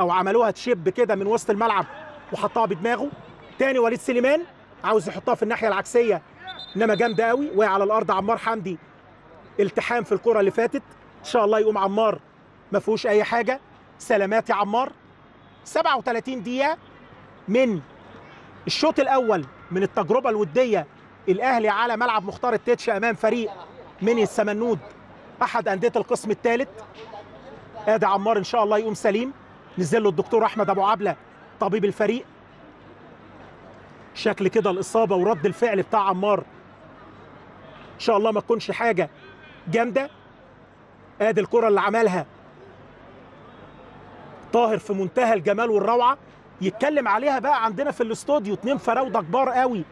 او عملوها تشيب كده من وسط الملعب وحطها بدماغه. تاني وليد سليمان عاوز يحطها في الناحيه العكسيه، انما جامده قوي وقع على الارض. عمار حمدي التحام في الكره اللي فاتت، ان شاء الله يقوم عمار ما فيهوش اي حاجه. سلامات يا عمار. 37 دقيقه من الشوط الاول من التجربه الوديه، الاهلي على ملعب مختار التيتش امام فريق مني السمنود احد انديه القسم الثالث. ادي عمار ان شاء الله يقوم سليم. نزل له الدكتور احمد ابو عبلة طبيب الفريق. شكل كده الاصابه ورد الفعل بتاع عمار ان شاء الله ما تكونش حاجه جامده. ادي الكره اللي عملها طاهر في منتهى الجمال والروعه، يتكلم عليها بقى عندنا في الاستوديو. اتنين فراوده كبار قوي،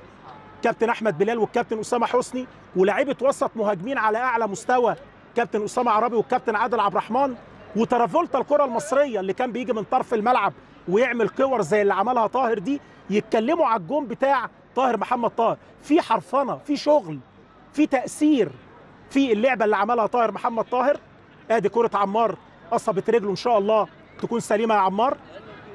كابتن احمد بلال والكابتن اسامه حسني، ولاعيبه وسط مهاجمين على اعلى مستوى، كابتن اسامه عربي والكابتن عادل عبد الرحمن. وترافولتا الكره المصريه اللي كان بيجي من طرف الملعب ويعمل كور زي اللي عملها طاهر دي. يتكلموا على الجون بتاع طاهر محمد طاهر، في حرفنه، في شغل، في تاثير في اللعبه اللي عملها طاهر محمد طاهر. ادي كره عمار اصابت رجله، ان شاء الله تكون سليمه يا عمار.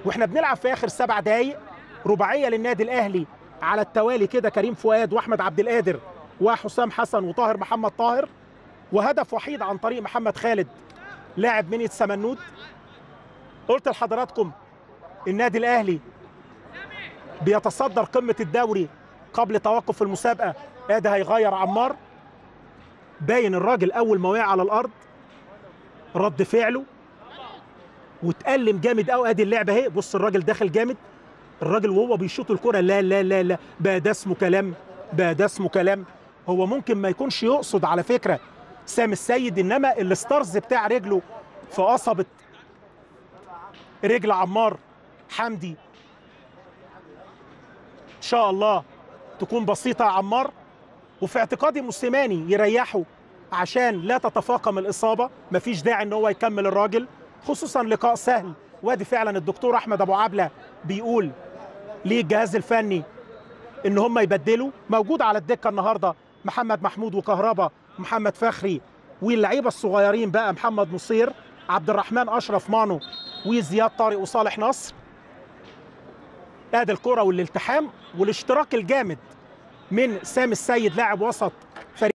واحنا بنلعب في اخر 7 دقائق، رباعيه للنادي الاهلي على التوالي كده، كريم فؤاد واحمد عبد القادر وحسام حسن وطاهر محمد طاهر، وهدف وحيد عن طريق محمد خالد لاعب منية سمنود. قلت لحضراتكم النادي الاهلي بيتصدر قمه الدوري قبل توقف المسابقه. ادي هيغير عمار، باين الراجل اول ما وقع على الارض رد فعله واتألم جامد قوي. ادي اللعبه اهي، بص الراجل داخل جامد، الراجل وهو بيشوط الكره لا لا لا لا، بقى ده اسمه كلام، بقى ده اسمه كلام. هو ممكن ما يكونش يقصد على فكره سام السيد، انما الستارز بتاع رجله فاصابت رجل عمار حمدي. ان شاء الله تكون بسيطه يا عمار، وفي اعتقادي موسيماني يريحه عشان لا تتفاقم الاصابه. مفيش داعي ان هو يكمل الراجل، خصوصا لقاء سهل. وادي فعلا الدكتور احمد ابو عبلة بيقول ليه الجهاز الفني ان هم يبدلوا. موجود على الدكه النهارده محمد محمود وكهربا محمد فخري، واللعيبه الصغيرين بقى محمد مصير، عبد الرحمن اشرف، مانو وزياد طارق وصالح نصر. ادي الكره والالتحام والاشتراك الجامد من سام السيد لاعب وسط فريق